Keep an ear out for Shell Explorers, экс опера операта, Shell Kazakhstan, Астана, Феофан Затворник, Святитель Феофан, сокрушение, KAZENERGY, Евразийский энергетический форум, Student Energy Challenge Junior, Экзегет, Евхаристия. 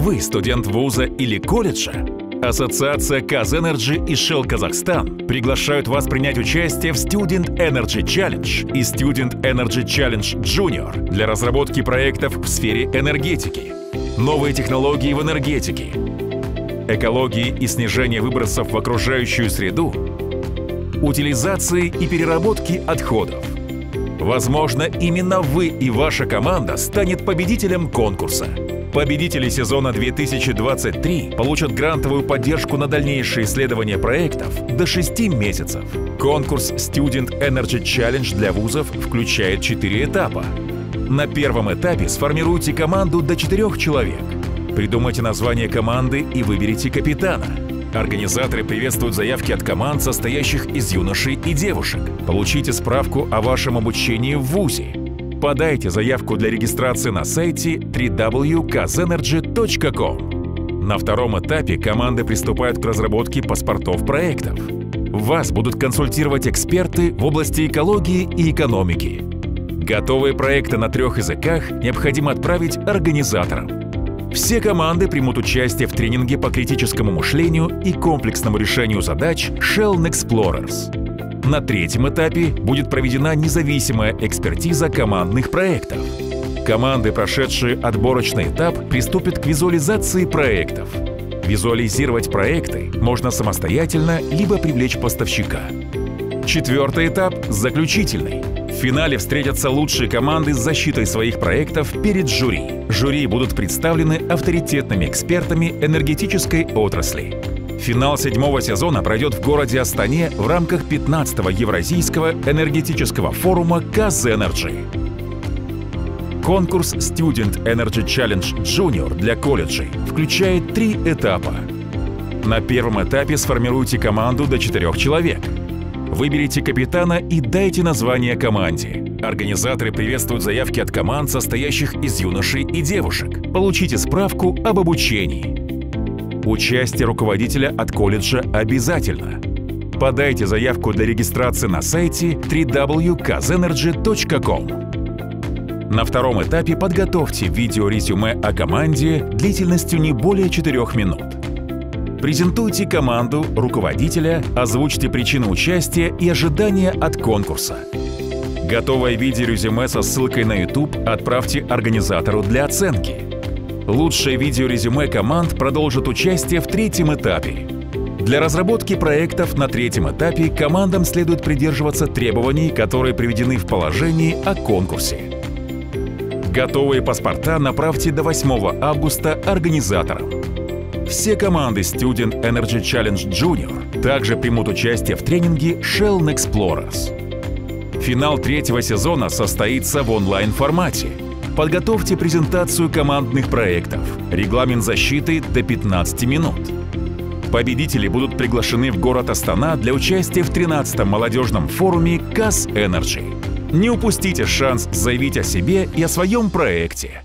Вы студент вуза или колледжа? Ассоциация KAZENERGY и Shell Kazakhstan приглашают вас принять участие в Student Energy Challenge и Student Energy Challenge Junior для разработки проектов в сфере энергетики, новые технологии в энергетике, экологии и снижения выбросов в окружающую среду, утилизации и переработки отходов. Возможно, именно вы и ваша команда станет победителем конкурса. Победители сезона 2023 получат грантовую поддержку на дальнейшие исследования проектов до 6 месяцев. Конкурс Student Energy Challenge для вузов включает 4 этапа. На первом этапе сформируйте команду до 4 человек. Придумайте название команды и выберите капитана. Организаторы приветствуют заявки от команд, состоящих из юношей и девушек. Получите справку о вашем обучении в вузе. Подайте заявку для регистрации на сайте www.kazenergy.com. На втором этапе команды приступают к разработке паспортов проектов. Вас будут консультировать эксперты в области экологии и экономики. Готовые проекты на 3 языках необходимо отправить организаторам. Все команды примут участие в тренинге по критическому мышлению и комплексному решению задач Shell Explorers. На третьем этапе будет проведена независимая экспертиза командных проектов. Команды, прошедшие отборочный этап, приступят к визуализации проектов. Визуализировать проекты можно самостоятельно, либо привлечь поставщика. Четвертый этап – заключительный. В финале встретятся лучшие команды с защитой своих проектов перед жюри. Жюри будут представлены авторитетными экспертами энергетической отрасли. Финал 7-го сезона пройдет в городе Астане в рамках 15-го Евразийского энергетического форума KAZENERGY. Конкурс Student Energy Challenge Junior для колледжей включает 3 этапа. На первом этапе сформируйте команду до 4 человек. Выберите капитана и дайте название команде. Организаторы приветствуют заявки от команд, состоящих из юношей и девушек. Получите справку об обучении. Участие руководителя от колледжа обязательно. Подайте заявку для регистрации на сайте www.kazenergy.com. На втором этапе подготовьте видео-резюме о команде длительностью не более 4 минут. Презентуйте команду, руководителя, озвучьте причину участия и ожидания от конкурса. Готовое видеорезюме со ссылкой на YouTube отправьте организатору для оценки. Лучшее видеорезюме команд продолжит участие в третьем этапе. Для разработки проектов на третьем этапе командам следует придерживаться требований, которые приведены в положении о конкурсе. Готовые паспорта направьте до 8 августа организаторам. Все команды Student Energy Challenge Junior также примут участие в тренинге Shell Explorers. Финал 3-го сезона состоится в онлайн-формате. Подготовьте презентацию командных проектов. Регламент защиты до 15 минут. Победители будут приглашены в город Астана для участия в 13-м молодежном форуме KAZENERGY. Не упустите шанс заявить о себе и о своем проекте.